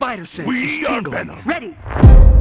Spider sense. We are Venom. Ready.